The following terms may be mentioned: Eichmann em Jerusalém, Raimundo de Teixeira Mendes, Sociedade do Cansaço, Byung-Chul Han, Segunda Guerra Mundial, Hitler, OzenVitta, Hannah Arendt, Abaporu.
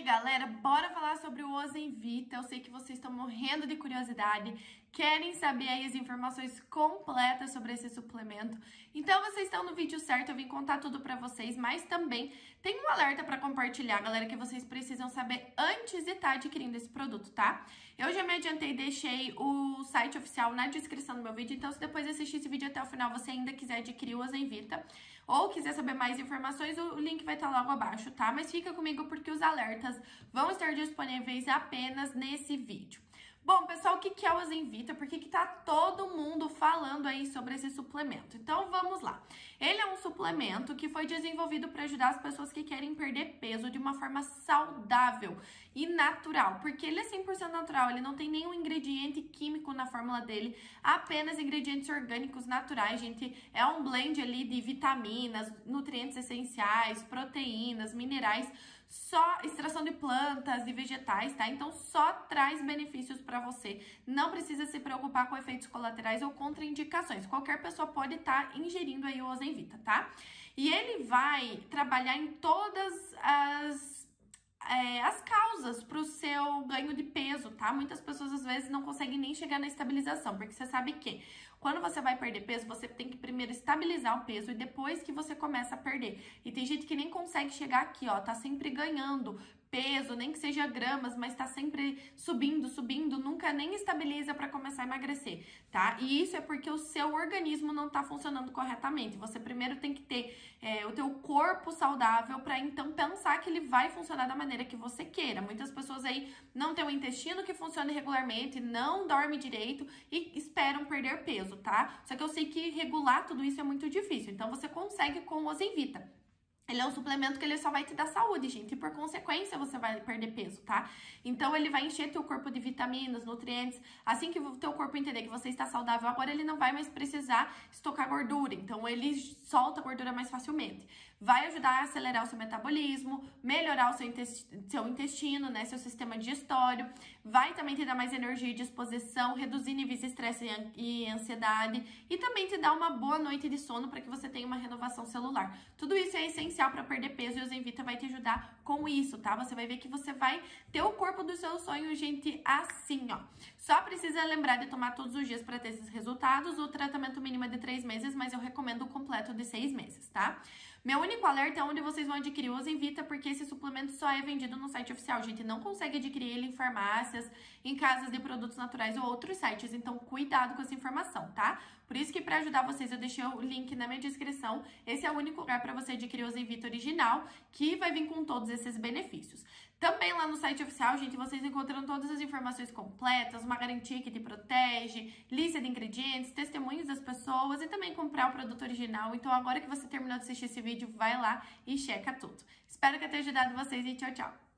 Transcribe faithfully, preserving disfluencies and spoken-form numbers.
aí, galera, bora falar sobre o OzenVitta. Eu sei que vocês estão morrendo de curiosidade, querem saber aí as informações completas sobre esse suplemento. Então vocês estão no vídeo certo, eu vim contar tudo pra vocês, mas também tem um alerta pra compartilhar, galera, que vocês precisam saber antes de estar adquirindo esse produto, tá? Eu já me adiantei e deixei o site oficial na descrição do meu vídeo, então se depois de assistir esse vídeo até o final você ainda quiser adquirir o OzenVitta ou quiser saber mais informações, o link vai estar logo abaixo, tá? Mas fica comigo porque os alertas vão estar disponíveis apenas nesse vídeo. Bom, pessoal, o que é o OzenVitta? Por que que tá todo mundo falando aí sobre esse suplemento? Então, vamos lá. Ele é um suplemento que foi desenvolvido para ajudar as pessoas que querem perder peso de uma forma saudável e natural, porque ele é cem por cento natural, ele não tem nenhum ingrediente químico na fórmula dele, apenas ingredientes orgânicos naturais, gente. É um blend ali de vitaminas, nutrientes essenciais, proteínas, minerais, só extração de plantas e vegetais, tá? Então, só traz benefícios para você. Não precisa se preocupar com efeitos colaterais ou contraindicações. Qualquer pessoa pode estar tá ingerindo aí o OzenVitta, tá? E ele vai trabalhar em todas as... É, as causas para o seu ganho de peso, tá? Muitas pessoas às vezes não conseguem nem chegar na estabilização, porque você sabe que quando você vai perder peso, você tem que primeiro estabilizar o peso e depois que você começa a perder. E tem gente que nem consegue chegar aqui, ó, tá sempre ganhando peso, nem que seja gramas, mas tá sempre subindo, subindo, nunca nem estabiliza pra começar a emagrecer, tá? E isso é porque o seu organismo não tá funcionando corretamente. Você primeiro tem que ter é, o teu corpo saudável pra então pensar que ele vai funcionar da maneira que você queira. Muitas pessoas aí não têm o intestino que funciona regularmente, não dorme direito e esperam perder peso, tá? Só que eu sei que regular tudo isso é muito difícil, então você consegue com o OzenVitta. Ele é um suplemento que ele só vai te dar saúde, gente, e por consequência você vai perder peso, tá? Então ele vai encher teu corpo de vitaminas, nutrientes, assim que o teu corpo entender que você está saudável agora, ele não vai mais precisar estocar gordura, então ele solta a gordura mais facilmente. Vai ajudar a acelerar o seu metabolismo, melhorar o seu intestino, seu intestino, né, seu sistema digestório, vai também te dar mais energia e disposição, reduzir níveis de estresse e ansiedade, e também te dar uma boa noite de sono para que você tenha uma renovação celular. Tudo isso é essencial para perder peso e o OzenVitta vai te ajudar com isso, tá? Você vai ver que você vai ter o corpo dos seus sonhos, gente, assim, ó. Só precisa lembrar de tomar todos os dias para ter esses resultados. O tratamento mínimo é de três meses, mas eu recomendo o completo de seis meses, tá? Meu único alerta é onde vocês vão adquirir o OzenVitta, porque esse suplemento só é vendido no site oficial, gente. Não consegue adquirir ele em farmácias, em casas de produtos naturais ou outros sites, então cuidado com essa informação, tá? Por isso que para ajudar vocês eu deixei o link na minha descrição. Esse é o único lugar para você adquirir o OzenVitta original, que vai vir com todos esses benefícios. Também lá no site oficial, gente, vocês encontram todas as informações completas, uma garantia que te protege, lista de ingredientes, testemunhos das pessoas e também comprar o produto original. Então agora que você terminou de assistir esse vídeo, vai lá e checa tudo. Espero que eu tenha ajudado vocês e tchau, tchau!